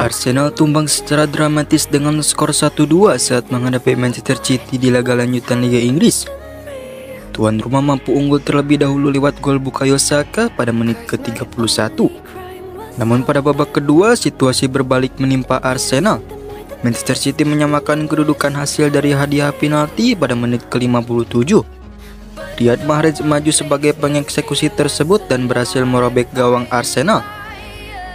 Arsenal tumbang secara dramatis dengan skor 1-2 saat menghadapi Manchester City di laga lanjutan Liga Inggris. Tuan rumah mampu unggul terlebih dahulu lewat gol Bukayo Saka pada menit ke-31. Namun pada babak kedua, situasi berbalik menimpa Arsenal. Manchester City menyamakan kedudukan hasil dari hadiah penalti pada menit ke-57. Riyad Mahrez maju sebagai pengeksekusi tersebut dan berhasil merobek gawang Arsenal.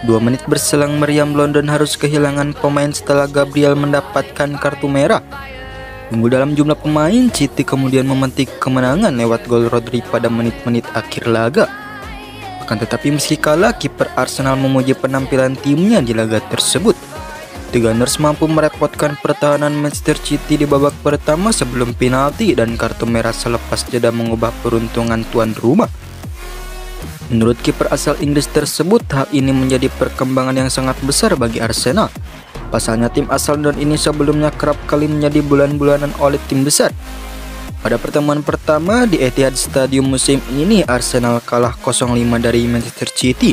2 menit berselang, meriam London harus kehilangan pemain setelah Gabriel mendapatkan kartu merah. Unggul dalam jumlah pemain, City kemudian memetik kemenangan lewat gol Rodri pada menit-menit akhir laga. Akan tetapi meski kalah, kiper Arsenal memuji penampilan timnya di laga tersebut. The Gunners mampu merepotkan pertahanan Manchester City di babak pertama sebelum penalti dan kartu merah selepas jeda mengubah peruntungan tuan rumah. Menurut kiper asal Inggris tersebut, hal ini menjadi perkembangan yang sangat besar bagi Arsenal. Pasalnya tim asal London ini sebelumnya kerap kali menjadi bulan-bulanan oleh tim besar. Pada pertemuan pertama di Etihad Stadium musim ini, Arsenal kalah 0-5 dari Manchester City.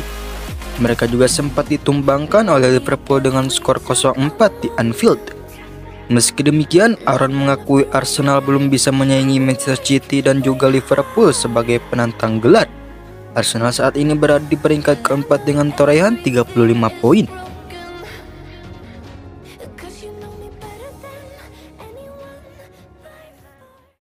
Mereka juga sempat ditumbangkan oleh Liverpool dengan skor 0-4 di Anfield. Meski demikian, Aaron mengakui Arsenal belum bisa menyaingi Manchester City dan juga Liverpool sebagai penantang gelar. Arsenal saat ini berada di peringkat keempat dengan torehan 35 poin.